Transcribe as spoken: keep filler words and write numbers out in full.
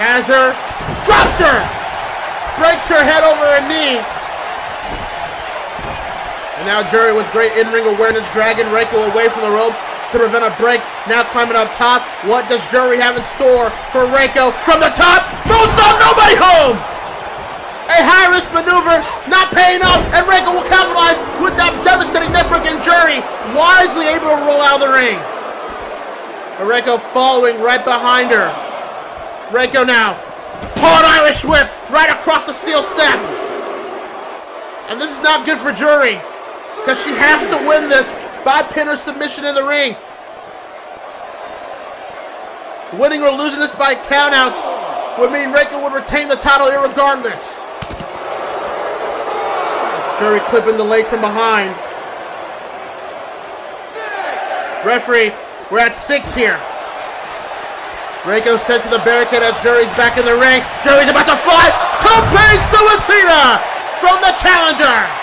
Has her. Drops her! Breaks her head over her knee. And now Juri with great in-ring awareness, dragging Reiko away from the ropes to prevent a break. Now climbing up top. What does Juri have in store for Reiko? From the top, moonsault, nobody home! A high-risk maneuver, not paying off, and Reiko will capitalize with that devastating neckbreak, and Juri wisely able to roll out of the ring. But Reiko following right behind her. Reiko now, hard Irish whip right across the steel steps. And this is not good for Juri, because she has to win this by pin or submission in the ring. Winning or losing this by countouts would mean Reiko would retain the title irregardless. Juri clipping the leg from behind. Six. Referee, we're at six here. Reiko sent to the barricade as Juri's back in the ring. Juri's about to fly. Tope Suicida from the challenger.